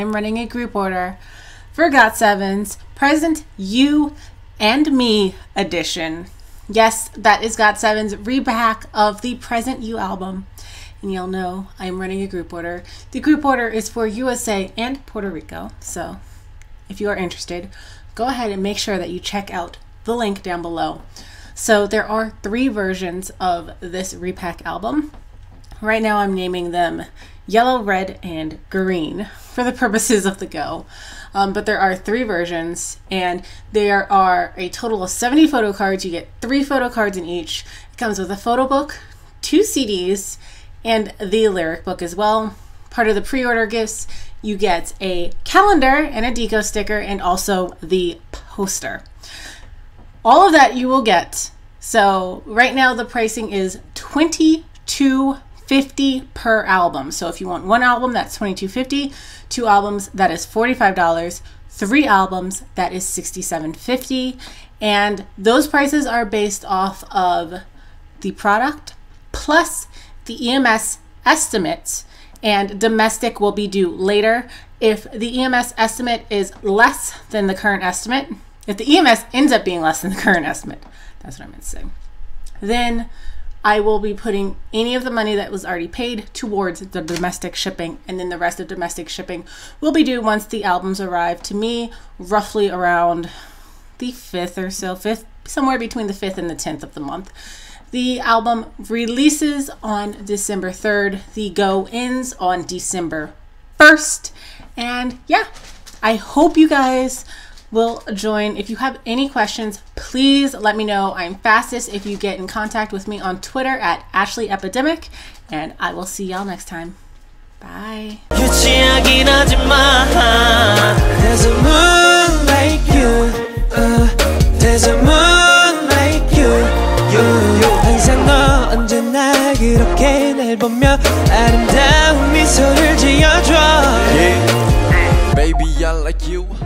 I'm running a group order for GOT7's Present You and Me edition. Yes, that is GOT7's repack of the Present You album. And you'll know I'm running a group order. The group order is for USA and Puerto Rico. So if you are interested, go ahead and make sure that you check out the link down below. So there are 3 versions of this repack album. Right now I'm naming them yellow, red, and green for the purposes of the go. But there are 3 versions, and there are a total of 70 photo cards. You get 3 photo cards in each. It comes with a photo book, 2 CDs, and the lyric book as well. Part of the pre-order gifts, you get a calendar and a deco sticker and also the poster. All of that you will get. So right now the pricing is $22.50 per album. So if you want one album, that's $22.50, 2 albums, that is $45, 3 albums, that is $67.50. And those prices are based off of the product plus the EMS estimates, and domestic will be due later. If the EMS estimate is less than the current estimate, if the EMS ends up being less than the current estimate, that's what I meant to say, then I will be putting any of the money that was already paid towards the domestic shipping, and then the rest of domestic shipping will be due once the albums arrive to me, roughly around the 5th or so, 5th, somewhere between the 5th and the 10th of the month. The album releases on December 3rd. The go ends on December 1st. And yeah, I hope you guys will join. If you have any questions, please let me know. I'm fastest if you get in contact with me on Twitter at @Ashley_epidemic, and I will see y'all next time. Bye. There's a moon like you. There's a moon like you. 항상 너 언제나 그렇게 날 보며 아름다운 미소를 지어줘. Baby, I like you.